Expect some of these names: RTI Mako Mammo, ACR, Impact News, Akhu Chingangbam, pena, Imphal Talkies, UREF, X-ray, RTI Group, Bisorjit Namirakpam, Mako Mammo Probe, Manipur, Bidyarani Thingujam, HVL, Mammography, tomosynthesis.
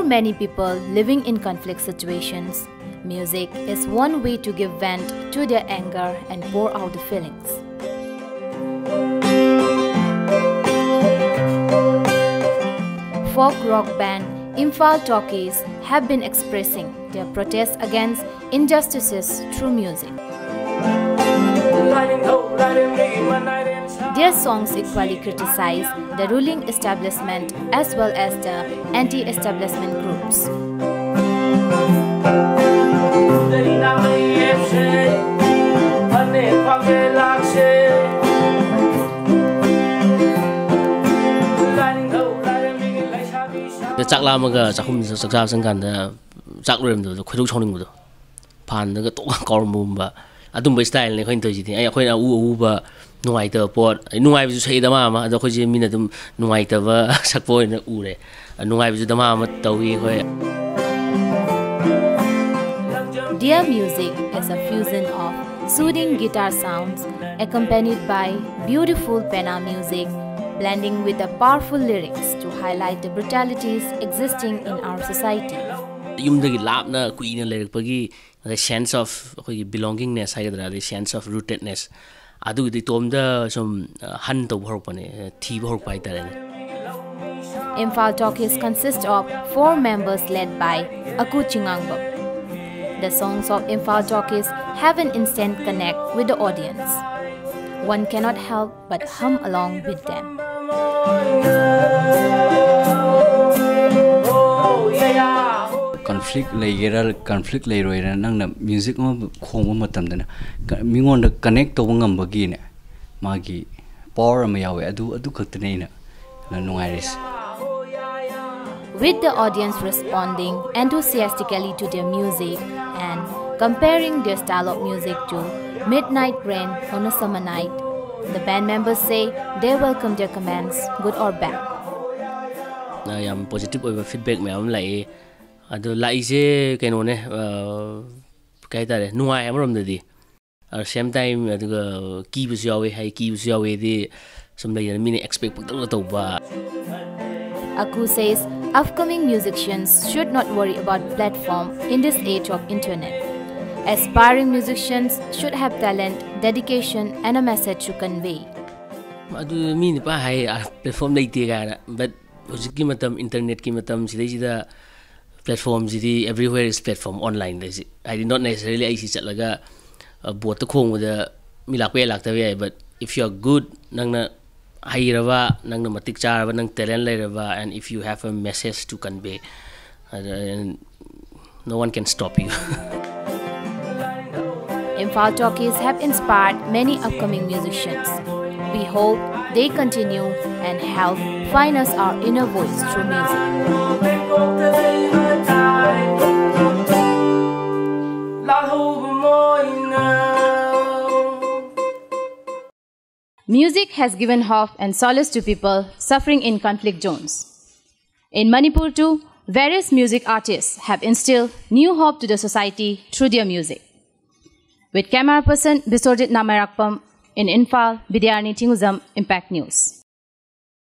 For many people living in conflict situations, music is one way to give vent to their anger and pour out the feelings. Folk rock band Imphal Talkies have been expressing their protest against injustices through music. Their songs equally criticize the ruling establishment as well as the anti-establishment groups. ꯑꯗꯨꯝꯕ ꯁ꯭ꯇꯥꯏꯜꯅꯦ ꯑꯩꯈꯣꯏꯅ ꯇꯧꯔꯤꯁꯤꯗꯤ ꯑꯩꯈꯣꯏꯅ ꯑꯎꯕ ꯅꯨꯡꯉꯥꯏꯇꯕ ꯄꯣꯠ ꯅꯨꯡꯉꯥꯏꯕꯁꯨ ꯁꯛꯏ ꯗꯃꯥ ꯑꯃ ꯑꯗꯣ ꯑꯩꯈꯣꯏꯁꯦ ꯃꯤꯅ ꯑꯗꯨꯝ ꯅꯨꯡꯉꯥꯏꯇꯕ ꯁꯛꯄ ꯑꯣꯏꯅ ꯎꯔꯦ ꯅꯨꯡꯉꯥꯏꯕꯁꯨ ꯗꯃꯥ ꯑꯃ ꯇꯧꯏ ꯑꯩꯈꯣꯏ. Their music is a fusion of soothing guitar sounds accompanied by beautiful pena music, blending with the powerful lyrics to highlight the brutalities existing in our society. Yumdagi lapna kuina lerikpagi the sense of belongingness haidra the sense of rootedness adu di tomda som han to bhor pane thi bhor pai tare. Imphal Talkies consist of 4 members led by Akhu Chingangbam. The songs of Imphal Talkies have an instant connect with the audience. One cannot help but hum along with them. Conflict layer, conflict layer. Nang music mo kung matam dana. Mingon na connect to wong ambagi na magi power mayaw. Adu katne na nungaris. With the audience responding enthusiastically to their music and comparing their style of music to Midnight Rain on a Summer Night, the band members say they welcome their comments, good or bad. Na yam positive over feedback mayam lai. Ado laise keno ne kaita re nuai amrom de di at same time ado ki busyawe de somla yan mini expect pakdal to ba. Akhu says upcoming musicians should not worry about platform in this age of internet. Aspiring musicians should have talent, dedication and a message to convey. Ado mini pa hai platform lai te ga but hojiki matam internet ki matam sidai sida platforms is everywhere is platform online. I did not necessarily I see that like a boat khong with the milakwe laktawe, but if you are good nangna hairawa nangna matik charawa nang talent lairawa and if you have a message to convey and no one can stop you. Imphal Talkies have inspired many upcoming musicians. We hope they continue and help find us our inner voice through music. Music has given hope and solace to people suffering in conflict zones. In Manipur too, various music artists have instilled new hope to the society through their music. With camera person Bisorjit Namirakpam in Imphal, Bidyarani Thingujam, Impact News.